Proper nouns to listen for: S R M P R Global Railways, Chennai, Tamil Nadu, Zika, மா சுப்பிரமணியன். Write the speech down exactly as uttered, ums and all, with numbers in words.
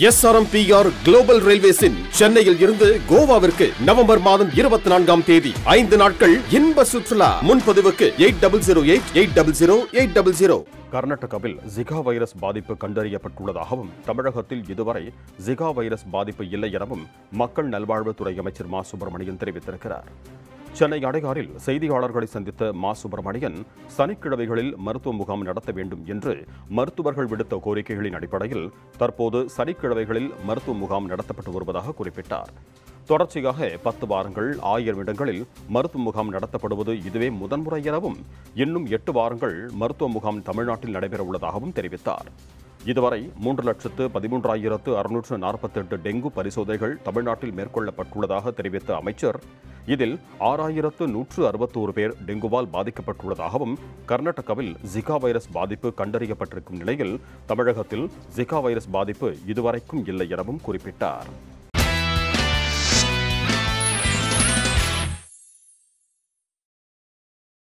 S R M P R Global Railways in Chennaiil irundhu Govavirku November மாதம் இருபத்தி நான்காம் தேதி ஐந்து நாட்கள் இன்ப சுற்றுலா முன்பதிவுக்கு eight zero zero eight eight zero eight zero zero. கர்நாடகாவில் ஜிகா வைரஸ் பாதிப்பு கண்டறியப்பட்டுள்ளதாகவும் தமிழகத்தில் இதுவரை ஜிகா வைரஸ் பாதிப்பு இல்லை எனவும் மக்கள் நல்வாழ்வுத்துறை அமைச்சர் மா சுப்பிரமணியன் தெரிவித்திருக்கிறார். சென்னை அடையாறில் செய்தியாளர்களை சந்தித்த மா சுப்பிரமணியன் சனிக்கிழமைகளில் மருத்துவ முகாம் நடத்த வேண்டும் என்று மருத்துவர்கள் விடுத்த கோரிக்கைகளின் அடிப்படையில் தற்போது சனிக்கிழமைகளில் மருத்துவ முகாம் நடத்தப்பட்டு வருவதாக குறிப்பிட்டார். தொடர்ச்சியாக பத்து வாரங்கள் ஆயிரம் இடங்களில் மருத்துவ முகாம் நடத்தப்படுவது இதுவே முதன்முறை எனவும் இன்னும் எட்டு வாரங்கள் மருத்துவ முகாம் தமிழ்நாட்டில் நடைபெற உள்ளதாகவும் தெரிவித்தார். இதுவரை மூன்று லட்சத்து பதிமூன்றாயிரத்து அறுநூற்று நாற்பத்தி எட்டு டெங்கு பரிசோதனைகள் தமிழ்நாட்டில் மேற்கொள்ளப்பட்டுள்ளதாக தெரிவித்த அமைச்சர் இதில் ஆறாயிரத்து நூற்று அறுபத்தோரு பேர் டெங்குவால் பாதிக்கப்பட்டுள்ளதாகவும் கர்நாடகாவில் ஜிகா வைரஸ் பாதிப்பு கண்டறியப்பட்டிருக்கும் நிலையில் தமிழகத்தில் ஜிகா வைரஸ் பாதிப்பு இதுவரைக்கும் இல்லை எனவும் குறிப்பிட்டார்.